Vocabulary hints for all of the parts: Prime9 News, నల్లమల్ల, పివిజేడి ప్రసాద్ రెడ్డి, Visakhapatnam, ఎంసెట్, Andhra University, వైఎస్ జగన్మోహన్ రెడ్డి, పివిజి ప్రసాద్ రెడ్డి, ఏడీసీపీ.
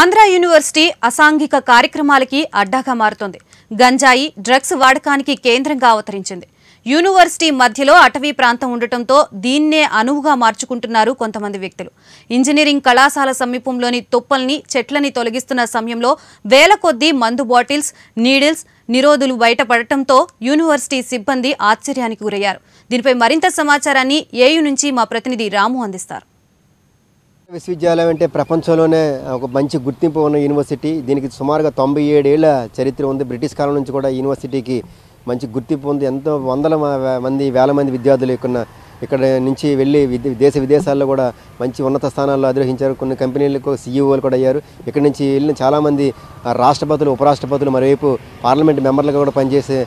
Andhra University అసాంఘిక కార్యక్రమాలకి అడ్డగా మారుతోంది. గంజాయి డ్రగ్స్ వాడకానికి కేంద్రంగా అవతరించింది. యూనివర్సిటీ మధ్యలో అటవీ ప్రాంతం ఉండటంతో దీన్నే అనువుగా మార్చుకుంటున్నారు కొంతమంది వ్యక్తులు. ఇంజనీరింగ్ కళాశాల సమీపంలోని తుప్పల్ని చెట్లని తొలగిస్తున్న సమయంలో వేలకొద్ది మందు బాటిల్స్, నీడిల్స్, నిరోధులు బయటపడటంతో యూనివర్సిటీ సిబ్బంది ఆశ్చర్యానికి గురయ్యారు. దీనిపై మరింత సమాచారాన్ని ఏయు నుంచి మా ప్రతినిధి రాము అందిస్తారు. విశ్వవిద్యాలయం అంటే ప్రపంచంలోనే ఒక మంచి గుర్తింపు ఉన్న యూనివర్సిటీ. దీనికి సుమారుగా 97 ఏళ్ల చరిత్ర ఉంది. బ్రిటిష్ కాలం నుంచి కూడా యూనివర్సిటీకి మంచి గుర్తింపు ఉంది. ఎంతో వేల మంది విద్యార్థులు ఇక్కడ నుంచి వెళ్ళి దేశ విదేశాల్లో కూడా మంచి ఉన్నత స్థానాల్లో అధిరోహించారు. కొన్ని కంపెనీలకు సీఈఓలు కూడా అయ్యారు. ఇక్కడ నుంచి వెళ్ళిన చాలామంది రాష్ట్రపతులు, ఉపరాష్ట్రపతులు, మరోవైపు పార్లమెంట్ మెంబర్లుగా కూడా పనిచేసే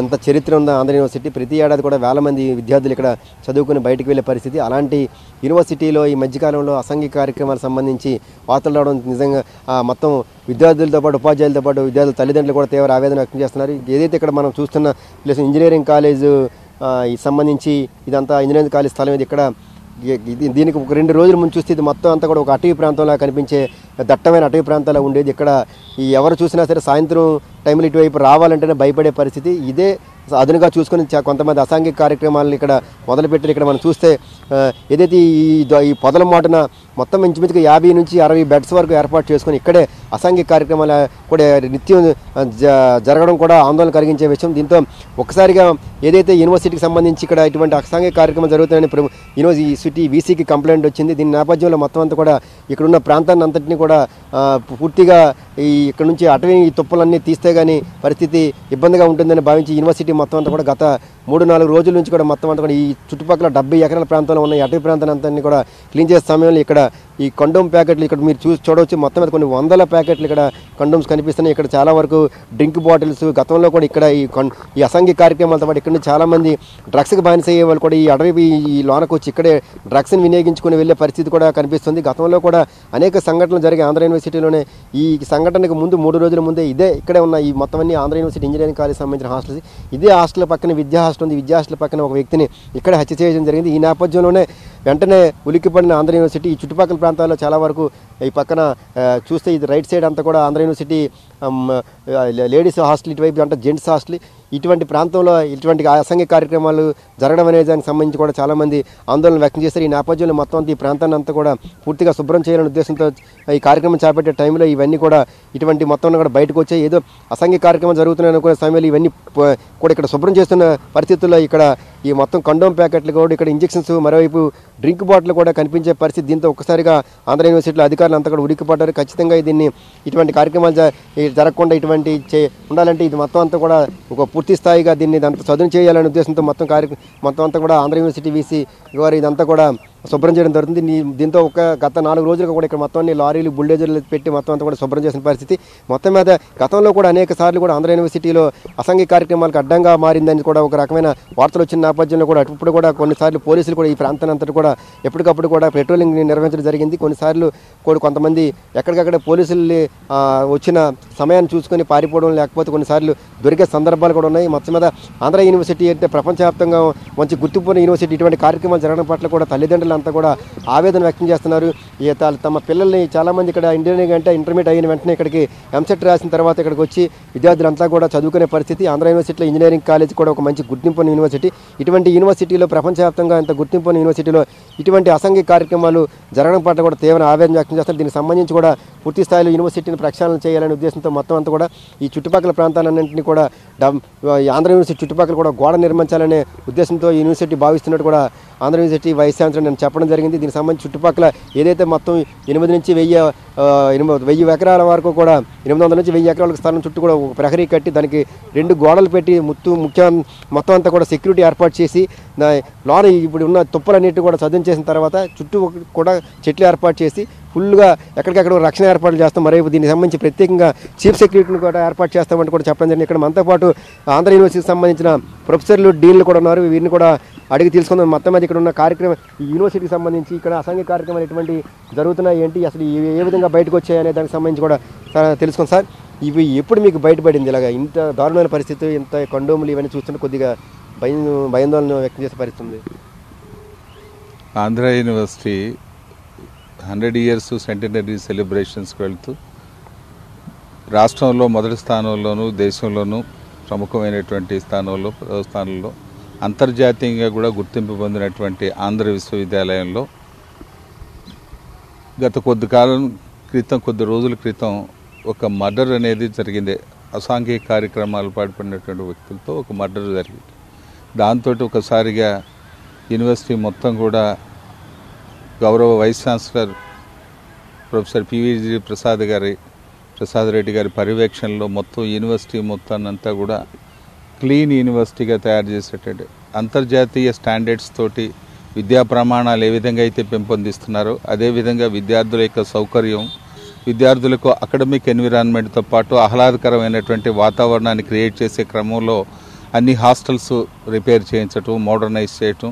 అంత చరిత్ర ఉంది ఆంధ్ర యూనివర్సిటీ. ప్రతి ఏడాది కూడా వేల మంది విద్యార్థులు ఇక్కడ చదువుకుని బయటకు వెళ్ళే పరిస్థితి. అలాంటి యూనివర్సిటీలో ఈ మధ్యకాలంలో అసాంఘిక కార్యక్రమాలకు సంబంధించి వార్తలు రావడం నిజంగా మొత్తం విద్యార్థులతో పాటు ఉపాధ్యాయులతో పాటు విద్యార్థుల తల్లిదండ్రులు కూడా తీవ్ర ఆవేదన వ్యక్తం చేస్తున్నారు. ఏదైతే ఇక్కడ మనం చూస్తున్న ప్లస్ ఇంజనీరింగ్ కాలేజు సంబంధించి ఇదంతా ఇంజనీరింగ్ కాలేజ్ స్థలం. ఇది ఇక్కడ దీనికి ఒక 2 రోజుల ముందు చూస్తే ఇది మొత్తం అంతా కూడా ఒక అటవీ ప్రాంతంలా కనిపించే దట్టమైన అటవీ ప్రాంతాల్లో ఉండేది. ఇక్కడ ఎవరు చూసినా సరే సాయంత్రం టైంలో ఇటువైపు రావాలంటేనే భయపడే పరిస్థితి. ఇదే అదునుగా చూసుకుని కొంతమంది అసాంఘిక కార్యక్రమాలను ఇక్కడ మొదలుపెట్టారు. ఇక్కడ మనం చూస్తే ఏదైతే ఈ పొదల మాటున మొత్తం ఇంచుమించుగా 50 నుంచి 60 బెడ్స్ వరకు ఏర్పాటు చేసుకుని ఇక్కడే అసాంఘిక కార్యక్రమాలు కూడా నిత్యం జరగడం కూడా ఆందోళన కలిగించే విషయం. దీంతో ఒక్కసారిగా ఏదైతే యూనివర్సిటీకి సంబంధించి ఇక్కడ ఇటువంటి అసాంఘిక కార్యక్రమం జరుగుతాయని యూనివర్సిటీ వీసీకి కంప్లైంట్ వచ్చింది. దీని నేపథ్యంలో మొత్తం అంతా కూడా ఇక్కడున్న ప్రాంతాన్ని అంతటినీ కూడా పూర్తిగా ఈ ఇక్కడ నుంచి అటవీ తుప్పలన్నీ తీస్తే కానీ పరిస్థితి ఇబ్బందిగా ఉంటుందని భావించి యూనివర్సిటీ మొత్తం అంతా కూడా గత 3-4 రోజుల నుంచి కూడా మొత్తం అంతా కూడా ఈ చుట్టుపక్కల 70 ఎకరాల ప్రాంతంలో ఉన్న అటవీ ప్రాంతాన్ని అంతా కూడా క్లీన్ చేసే సమయంలో ఇక్కడ ఈ కండోమ్ ప్యాకెట్లు ఇక్కడ మీరు చూడవచ్చు. మొత్తం మీద కొన్ని 100 ప్యాకెట్లు ఇక్కడ కండోమ్స్ కనిపిస్తున్నాయి. ఇక్కడ చాలా వరకు డ్రింక్ బాటిల్స్ గతంలో కూడా ఇక్కడ ఈ అసాంఘిక కార్యక్రమాలతో పాటు ఇక్కడ చాలామంది డ్రగ్స్కి బానిస అయ్యే వాళ్ళు కూడా ఈ అటవీ ఈ లోనకు వచ్చి ఇక్కడే డ్రగ్స్ని వినియోగించుకుని వెళ్ళే పరిస్థితి కూడా కనిపిస్తుంది. గతంలో కూడా అనేక సంఘటనలు జరిగే ఆంధ్ర యూనివర్సిటీలోనే. ఈ సంఘటనకు ముందు 3 రోజుల ముందే ఇదే ఇక్కడే ఉన్న ఈ మొత్తం అన్ని ఆంధ్ర యూనివర్సిటీ ఇంజనీరింగ్ కాలేజ్ సంబంధించిన హాస్టల్స్. ఇదే హాస్టల్ పక్కన విద్యా హాస్టల్ ఉంది. విద్యా హాస్టల్ పక్కన ఒక వ్యక్తిని ఇక్కడ హత్య చేయడం జరిగింది. ఈ నేపథ్యంలోనే వెంటనే ఉలిక్కిపడిన ఆంధ్ర యూనివర్సిటీ ఈ చుట్టుపక్కల ప్రాంతాల్లో చాలా వరకు ఈ పక్కన చూస్తే ఇది రైట్ సైడ్ అంతా కూడా ఆంధ్ర యూనివర్సిటీ లేడీస్ హాస్టల్, ఇటువైపు అంటే జెంట్స్ హాస్టల్. ఇటువంటి ప్రాంతంలో ఇటువంటి అసాంఘిక కార్యక్రమాలు జరగడం అనే దానికి సంబంధించి కూడా చాలామంది ఆందోళన వ్యక్తం చేశారు. ఈ నేపథ్యంలో మొత్తం ఈ ప్రాంతాన్ని అంతా కూడా పూర్తిగా శుభ్రం చేయాలనే ఉద్దేశంతో ఈ కార్యక్రమం చేపట్టే టైంలో ఇవన్నీ కూడా ఇటువంటి మొత్తం కూడా బయటకు వచ్చాయి. ఏదో అసాంఘిక కార్యక్రమం జరుగుతున్నాయని కూడా సమయంలో ఇవన్నీ కూడా ఇక్కడ శుభ్రం చేస్తున్న పరిస్థితుల్లో ఇక్కడ ఈ మొత్తం కండోమ్ ప్యాకెట్లు కూడా ఇక్కడ ఇంజెక్షన్స్, మరోవైపు డ్రింక్ బాటిల్ కూడా కనిపించే పరిస్థితి. దీంతో ఒక్కసారిగా ఆంధ్ర యూనివర్సిటీలో అధికారులు అంతా కూడా ఉలిక్కిపడ్డారు. ఖచ్చితంగా దీన్ని ఇటువంటి కార్యక్రమాలు జరగకుండా ఇటువంటి ఉండాలంటే ఇది మొత్తం అంతా కూడా ఒక పూర్తి స్థాయిగా దీన్ని దాంట్లో చదును చేయాలనే ఉద్దేశంతో మొత్తం అంతా కూడా ఆంధ్ర యూనివర్సిటీ వీసీ వారు ఇదంతా కూడా శుభ్రం చేయడం జరుగుతుంది. దీంతో ఒక గత 4 రోజులుగా కూడా ఇక్కడ మొత్తం లారీలు, బుల్డేజర్లు పెట్టి మొత్తం అంతా కూడా శుభ్రం చేసిన పరిస్థితి. మొత్తం మీద గతంలో కూడా అనేక సార్లు కూడా ఆంధ్ర యూనివర్సిటీలో అసాంఘిక కార్యక్రమాలకు అడ్డంగా మారిందని కూడా ఒక రకమైన వార్తలు వచ్చిన నేపథ్యంలో కూడా అప్పుడు కూడా కొన్నిసార్లు పోలీసులు కూడా ఈ ప్రాంతాన్ని అంతటి కూడా ఎప్పటికప్పుడు కూడా పెట్రోలింగ్ నిర్వహించడం జరిగింది. కొన్నిసార్లు కూడా కొంతమంది ఎక్కడికక్కడ పోలీసులు వచ్చిన సమయాన్ని చూసుకొని పారిపోవడం, లేకపోతే కొన్నిసార్లు దొరికే సందర్భాలు కూడా ఉన్నాయి. మొత్తం మీద ఆంధ్ర యూనివర్సిటీ అంటే ప్రపంచవ్యాప్తంగా మంచి గుర్తింపున్న యూనివర్సిటీ. ఇటువంటి కార్యక్రమాలు జరగడం పట్ల కూడా తల్లిదండ్రులు అంతా కూడా ఆవేదన వ్యక్తం చేస్తున్నారు. తమ పిల్లల్ని చాలామంది ఇక్కడ ఇంజనీరింగ్ అంటే ఇంటర్మీడియట్ అయిన వెంటనే ఇక్కడికి ఎంసెట్ రాసిన తర్వాత ఇక్కడికి వచ్చి విద్యార్థులంతా కూడా చదువుకునే పరిస్థితి. ఆంధ్ర యూనివర్సిటీలో ఇంజనీరింగ్ కాలేజ్ కూడా ఒక మంచి గుర్తింపున్న యూనివర్సిటీ. ఇటువంటి యూనివర్సిటీలో ప్రపంచవ్యాప్తంగా ఇంత గుర్తింపున్న యూనివర్సిటీలో ఇటువంటి అసాంఘిక కార్యక్రమాలు జరగడం పట్ల కూడా తీవ్ర ఆవేదన వ్యక్తం చేస్తారు. దీనికి సంబంధించి కూడా పూర్తి స్థాయిలో యూనివర్సిటీని ప్రక్షాళన చేయాలనే ఉద్దేశంతో మొత్తం అంతా కూడా ఈ చుట్టుపక్కల ప్రాంతాలన్నింటినీ కూడా ఆంధ్ర యూనివర్సిటీ చుట్టుపక్కల కూడా గోడ నిర్మించాలనే ఉద్దేశంతో యూనివర్సిటీ భావిస్తున్నట్టు కూడా ఆంధ్ర యూనివర్సిటీ వైస్ ఛాన్సలర్ నేను చెప్పడం జరిగింది. దీనికి సంబంధించి చుట్టుపక్కల ఏదైతే మొత్తం 8 నుంచి 1000 ఎకరాల వరకు కూడా 800 నుంచి 1000 ఎకరాలకు స్థలం చుట్టూ కూడా ఒక ప్రహరీ కట్టి దానికి 2 గోడలు పెట్టి మొత్తం అంతా కూడా సెక్యూరిటీ ఏర్పాటు చేసి లోన ఇప్పుడు ఉన్న తుప్పలన్నిటి కూడా చదును చేసిన తర్వాత చుట్టూ కూడా చెట్లు ఏర్పాటు చేసి ఫుల్గా ఎక్కడికక్కడ రక్షణ ఏర్పాట్లు చేస్తాం. మరోవైపు దీనికి సంబంధించి ప్రత్యేకంగా చీఫ్ సెక్రటరీని కూడా ఏర్పాటు చేస్తామని కూడా చెప్పడం జరిగింది. ఇక్కడ మనతో పాటు ఆంధ్ర యూనివర్సిటీకి సంబంధించిన ప్రొఫెసర్లు, డీన్లు కూడా ఉన్నారు. వీరిని కూడా అడిగి తెలుసుకుందాం. మొత్తం మీద ఇక్కడ ఉన్న కార్యక్రమం యూనివర్సిటీకి సంబంధించి ఇక్కడ అసాంఘిక కార్యక్రమాలు ఎటువంటి జరుగుతున్నాయి, ఏంటి అసలు ఏ విధంగా బయటకు వచ్చాయి అనే దానికి సంబంధించి కూడా తెలుసుకుందాం. సార్, ఇవి ఎప్పుడు మీకు బయటపడింది? ఇలాగ ఇంత దారుణమైన పరిస్థితి, ఇంత కండోములు ఇవన్నీ చూస్తుంటే కొద్దిగా భయాందోళన వ్యక్తం చేసే పరిస్థితుంది. Andhra university 100 years centenary celebrations వెళ్తూ రాష్ట్రంలో మొదటి స్థానంలోను దేశంలోను ప్రముఖమైనటువంటి స్థానంలో అంతర్జాతీయంగా కూడా గుర్తింపు పొందినటువంటి ఆంధ్ర విశ్వవిద్యాలయంలో గత కొద్ది కాలం క్రితం కొద్ది రోజుల క్రితం ఒక మర్డర్ అనేది జరిగింది. అసాంఘిక కార్యక్రమాలు పాల్పడినటువంటి వ్యక్తులతో ఒక మర్డర్ జరిగింది. దాంతో ఒకసారిగా యూనివర్సిటీ మొత్తం కూడా గౌరవ vice chancellor professor పివిజి ప్రసాద్ రెడ్డి గారి పర్యవేక్షణలో మొత్తం యూనివర్సిటీ మొత్తాన్నంతా కూడా క్లీన్ యూనివర్సిటీగా తయారు చేసేటట్టు అంతర్జాతీయ స్టాండర్డ్స్ తోటి విద్యా ప్రమాణాలు ఏ విధంగా అయితే పెంపొందిస్తున్నారో అదేవిధంగా విద్యార్థుల యొక్క సౌకర్యం, విద్యార్థులకు అకాడమిక్ ఎన్విరాన్మెంట్తో పాటు ఆహ్లాదకరమైనటువంటి వాతావరణాన్ని క్రియేట్ చేసే క్రమంలో అన్ని హాస్టల్స్ రిపేర్ చేయించటం, మోడర్నైజ్ చేయటం,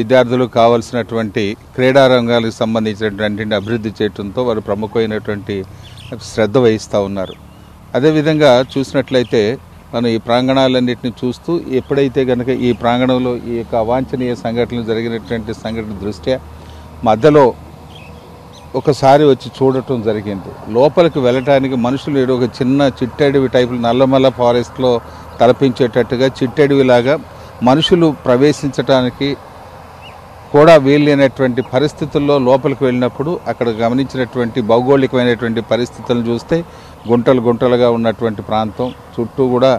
విద్యార్థులకు కావాల్సినటువంటి క్రీడారంగాలకు సంబంధించినటువంటి అభివృద్ధి చేయడంతో వారు ప్రముఖమైనటువంటి శ్రద్ధ వహిస్తూ ఉన్నారు. అదేవిధంగా చూసినట్లయితే మనం ఈ ప్రాంగణాలన్నింటినీ చూస్తూ ఎప్పుడైతే కనుక ఈ ప్రాంగణంలో ఈ యొక్క అవాంఛనీయ సంఘటనలు జరిగినటువంటి సంఘటన దృష్ట్యా మధ్యలో ఒకసారి వచ్చి చూడటం జరిగింది. లోపలికి వెళ్ళటానికి మనుషులు ఏదో ఒక చిన్న చిట్టడివి టైపులు నల్లమల్ల ఫారెస్ట్లో తలపించేటట్టుగా చిట్టడివిలాగా మనుషులు ప్రవేశించడానికి కూడా వీలైనటువంటి పరిస్థితుల్లో లోపలికి వెళ్ళినప్పుడు అక్కడ గమనించినటువంటి భౌగోళికమైనటువంటి పరిస్థితులను చూస్తే గుంటలుగా ఉన్నటువంటి ప్రాంతం చుట్టూ కూడా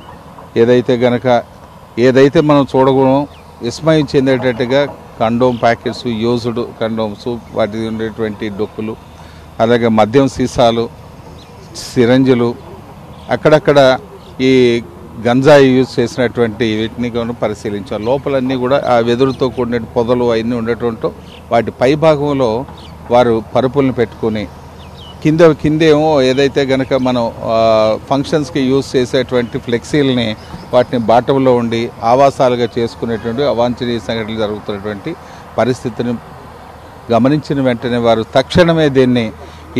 ఏదైతే మనం చూడగలం విస్మయం చెందేటట్టుగా కండోమ్ ప్యాకెట్స్, యూజ్డ్ కండోమ్స్, వాటి ఉండేటువంటి డొక్కులు, అలాగే మద్యం సీసాలు, సిరంజులు, అక్కడక్కడ ఈ గంజాయి యూజ్ చేసినటువంటి వీటిని కూడా పరిశీలించాం. లోపలన్నీ కూడా ఆ వెదురుతో కూడిన పొదలు అవన్నీ ఉండటంతో వాటి పైభాగంలో వారు పరుపులను పెట్టుకుని కిందేమో ఏదైతే గనక మనం ఫంక్షన్స్కి యూజ్ చేసేటువంటి ఫ్లెక్సీలని వాటిని బాటంలో ఉండి ఆవాసాలుగా చేసుకునేటువంటి అవాంఛనీయ సంఘటనలు జరుగుతున్నటువంటి పరిస్థితిని గమనించిన వెంటనే వారు తక్షణమే దీన్ని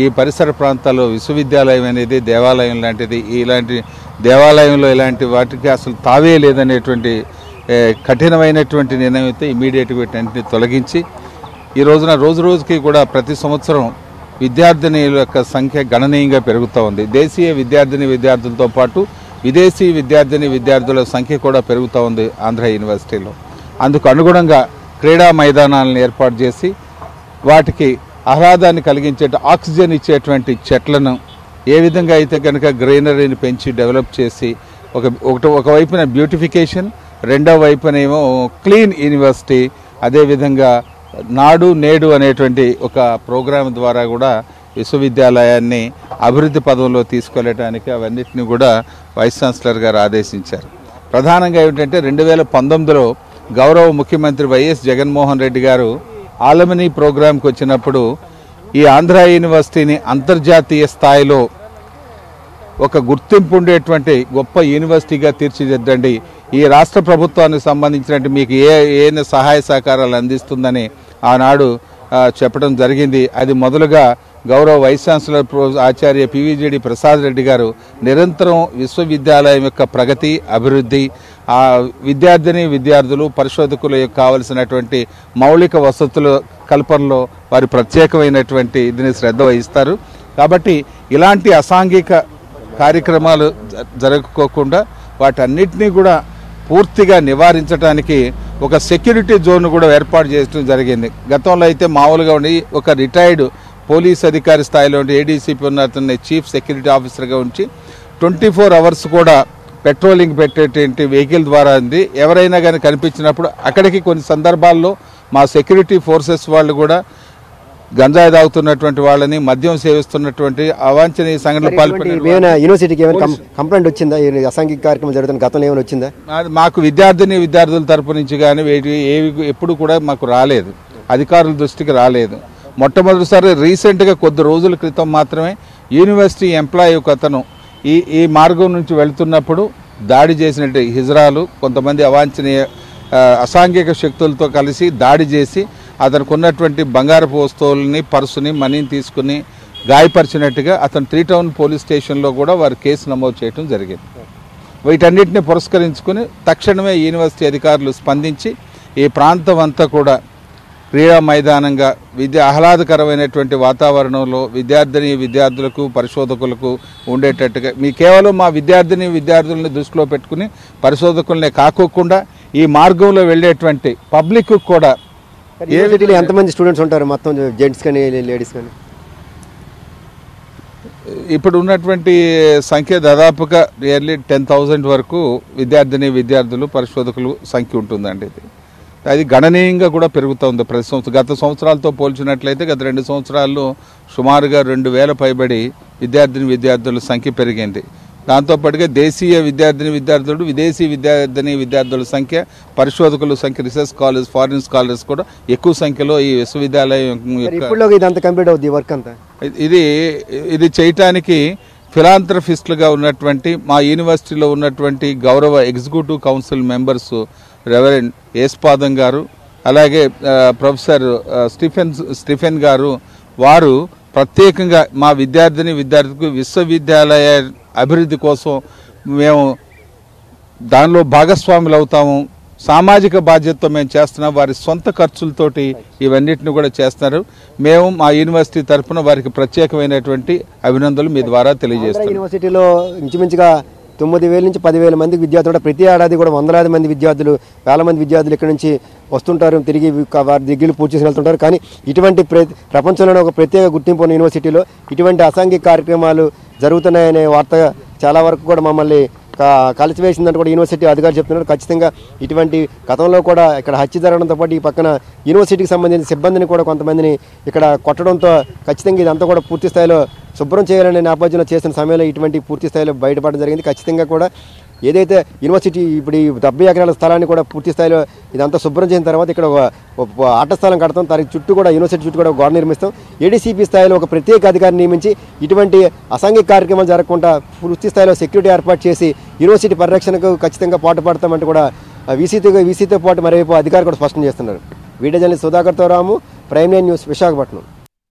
ఈ పరిసర ప్రాంతాల్లో విశ్వవిద్యాలయం అనేది దేవాలయం లాంటిది, ఇలాంటి దేవాలయంలో ఇలాంటి వాటికి అసలు తావే లేదనేటువంటి కఠినమైనటువంటి నిర్ణయం అయితే ఇమీడియట్గా వీటిని తొలగించి ఈ రోజున రోజుకి కూడా ప్రతి సంవత్సరం విద్యార్థినిల యొక్క సంఖ్య గణనీయంగా పెరుగుతూ ఉంది. దేశీయ విద్యార్థులతో పాటు విదేశీ విద్యార్థుల సంఖ్య కూడా పెరుగుతూ ఉంది ఆంధ్ర యూనివర్సిటీలో. అందుకు అనుగుణంగా క్రీడా మైదానాలను ఏర్పాటు చేసి వాటికి ఆహ్లాదాన్ని కలిగించే ఆక్సిజన్ ఇచ్చేటువంటి చెట్లను ఏ విధంగా అయితే కనుక గ్రీనరీని పెంచి డెవలప్ చేసి ఒకవైపున బ్యూటిఫికేషన్, రెండో వైపునేమో క్లీన్ యూనివర్సిటీ, అదేవిధంగా నాడు నేడు అనేటువంటి ఒక ప్రోగ్రాం ద్వారా కూడా విశ్వవిద్యాలయాన్ని అభివృద్ధి పదంలో తీసుకెళ్ళటానికి అవన్నిటిని కూడా వైస్ ఛాన్సలర్ గారు ఆదేశించారు. ప్రధానంగా ఏమిటంటే 2019లో గౌరవ ముఖ్యమంత్రి వైఎస్ జగన్మోహన్ రెడ్డి గారు ఆలమనీ ప్రోగ్రాంకి వచ్చినప్పుడు ఈ ఆంధ్ర యూనివర్సిటీని అంతర్జాతీయ స్థాయిలో ఒక గుర్తింపు ఉండేటువంటి గొప్ప యూనివర్సిటీగా తీర్చిదిద్దండి, ఈ రాష్ట్ర ప్రభుత్వానికి సంబంధించినట్టు మీకు ఏ సహాయ సహకారాలు అందిస్తుందని ఆనాడు చెప్పడం జరిగింది. అది మొదలుగా గౌరవ వైస్ ఛాన్సలర్ ఆచార్య పివిజేడి ప్రసాద్ రెడ్డి గారు నిరంతరం విశ్వవిద్యాలయం యొక్క ప్రగతి, అభివృద్ధి, ఆ విద్యార్థులు పరిశోధకులకు కావలసినటువంటి మౌలిక వసతుల కల్పనలో వారి ప్రత్యేకమైనటువంటి దీన్ని శ్రద్ధ వహిస్తారు. కాబట్టి ఇలాంటి అసాంఘిక కార్యక్రమాలు జరగకోకుండా వాటన్నిటినీ కూడా పూర్తిగా నివారించడానికి ఒక సెక్యూరిటీ జోన్ కూడా ఏర్పాటు చేయడం జరిగింది. గతంలో అయితే మామూలుగా ఉండి ఒక రిటైర్డ్ పోలీస్ అధికారి స్థాయిలో ఉండి ఏడీసీపీ ఉన్న అతన్ని చీఫ్ సెక్యూరిటీ ఆఫీసర్గా ఉంచి 24 hours కూడా పెట్రోలింగ్ పెట్టేటువంటి వెహికల్ ద్వారా ఉంది. ఎవరైనా కానీ కనిపించినప్పుడు అక్కడికి కొన్ని సందర్భాల్లో మా సెక్యూరిటీ ఫోర్సెస్ వాళ్ళు కూడా గంజాయి తాగుతున్నటువంటి వాళ్ళని, మద్యం సేవిస్తున్నటువంటి అవాంఛనీయ సంఘటనలు పాల్పొందా మాకు విద్యార్థుల తరపు నుంచి కానీ ఎప్పుడు కూడా మాకు రాలేదు, అధికారుల దృష్టికి రాలేదు. మొట్టమొదటిసారి రీసెంట్గా కొద్ది రోజుల క్రితం మాత్రమే యూనివర్సిటీ ఎంప్లాయీ ఒక అతను ఈ మార్గం నుంచి వెళుతున్నప్పుడు దాడి చేసినట్టు హిజ్రాలు కొంతమంది అవాంఛనీయ అసాంఘిక శక్తులతో కలిసి దాడి చేసి అతనికి ఉన్నటువంటి బంగారపు వస్తువులని, పర్సుని, మనీని తీసుకుని గాయపరిచినట్టుగా అతను 3 Town పోలీస్ స్టేషన్లో కూడా వారు కేసు నమోదు చేయడం జరిగింది. వీటన్నిటిని పురస్కరించుకుని తక్షణమే యూనివర్సిటీ అధికారులు స్పందించి ఈ ప్రాంతం అంతా కూడా క్రీడా మైదానంగా విద్య ఆహ్లాదకరమైనటువంటి వాతావరణంలో విద్యార్థిని విద్యార్థులకు పరిశోధకులకు ఉండేటట్టుగా మీ కేవలం మా విద్యార్థిని విద్యార్థులను దృష్టిలో పెట్టుకుని పరిశోధకులనే కాకోకుండా ఈ మార్గంలో వెళ్ళేటువంటి పబ్లిక్ కూడా యూనివర్సిటీలో ఎంతమంది స్టూడెంట్స్ ఉంటారు మొత్తం జెంట్స్ కానీ లేడీస్ కానీ? ఇప్పుడు ఉన్నటువంటి సంఖ్య దాదాపుగా నియర్లీ 10,000 వరకు విద్యార్థిని విద్యార్థులు పరిశోధకులు సంఖ్య ఉంటుందండి. ఇది అది గణనీయంగా కూడా పెరుగుతూ ఉంది ప్రతి సంవత్సరం. గత సంవత్సరాలతో పోల్చినట్లయితే గత 2 సంవత్సరాల్లో సుమారుగా 2,000 పైబడి విద్యార్థిని విద్యార్థుల సంఖ్య పెరిగింది. దాంతోపాటుగా దేశీయ విద్యార్థిని విద్యార్థులు విదేశీ విద్యార్థిని విద్యార్థుల సంఖ్య పరిశోధకుల సంఖ్య రీసెర్చ్ స్కాలర్స్ ఫారిన్ స్కాలర్స్ కూడా ఎక్కువ సంఖ్యలో ఈ విశ్వవిద్యాలయం ఇది చేయటానికి ఫిలాంథ్రఫిస్ట్లుగా ఉన్నటువంటి మా యూనివర్సిటీలో ఉన్నటువంటి గౌరవ ఎగ్జిక్యూటివ్ కౌన్సిల్ మెంబర్స్ రెవరెండ్ ఏస్పాదం గారు అలాగే ప్రొఫెసర్ స్టీఫెన్ గారు వారు ప్రత్యేకంగా మా విద్యార్థిని విద్యార్థులకు విశ్వవిద్యాలయ అభివృద్ధి కోసం మేము దానిలో భాగస్వాములు అవుతాము, సామాజిక బాధ్యతతో మేము చేస్తున్నాం, వారి సొంత ఖర్చులతోటి ఇవన్నిటిని కూడా చేస్తున్నారు. మేము మా యూనివర్సిటీ తరఫున వారికి ప్రత్యేకమైనటువంటి అభినందనలు మీ ద్వారా తెలియజేస్తాం. యూనివర్సిటీలో ఇంచుమించుగా 9,000 నుంచి 10,000 మంది విద్యార్థులు ప్రతి ఏడాది కూడా వందలాది మంది విద్యార్థులు వేల మంది విద్యార్థులు ఇక్కడ నుంచి వస్తుంటారు, తిరిగి వారి డిగ్రీలు పూర్తి చేసి వెళ్తుంటారు. కానీ ఇటువంటి ప్రపంచంలోనే ఒక ప్రత్యేక గుర్తింపు ఉన్న యూనివర్సిటీలో ఇటువంటి అసాంఘిక కార్యక్రమాలు జరుగుతున్నాయనే వార్త చాలా వరకు కూడా మమ్మల్ని కలిసివేసిందని కూడా యూనివర్సిటీ అధికారులు చెప్తున్నారు. ఖచ్చితంగా ఇటువంటి గతంలో కూడా ఇక్కడ హత్య జరగడంతో పాటు ఈ పక్కన యూనివర్సిటీకి సంబంధించిన సిబ్బందిని కూడా కొంతమందిని ఇక్కడ కొట్టడంతో ఖచ్చితంగా ఇదంతా కూడా పూర్తి స్థాయిలో శుభ్రం చేయాలనే నేపథ్యంలో చేసిన సమయంలో ఇటువంటి పూర్తి స్థాయిలో బయటపడడం జరిగింది. ఖచ్చితంగా కూడా ఏదైతే యూనివర్సిటీ ఇప్పుడు ఈ 70 ఎకరాల స్థలాన్ని కూడా పూర్తి స్థాయిలో ఇదంతా శుభ్రం చేసిన తర్వాత ఇక్కడ ఒక ఆట స్థలం కడతాం, దానికి చుట్టూ కూడా యూనివర్సిటీ చుట్టూ కూడా గోడ నిర్మిస్తాం. ఏడీసీపీ స్థాయిలో ఒక ప్రత్యేక అధికారిని నియమించి ఇటువంటి అసాంఘిక కార్యక్రమాలు జరగకుండా పూర్తి స్థాయిలో సెక్యూరిటీ ఏర్పాటు చేసి యూనివర్సిటీ పరిరక్షణకు ఖచ్చితంగా పాటుపడతామంటూ కూడా వీసీతో పాటు మరోవైపు అధికారులు కూడా స్పష్టం చేస్తున్నారు. వీడియో జర్నలిస్ట్ సుధాకర్తో Ramu, Prime Line News, Visakhapatnam.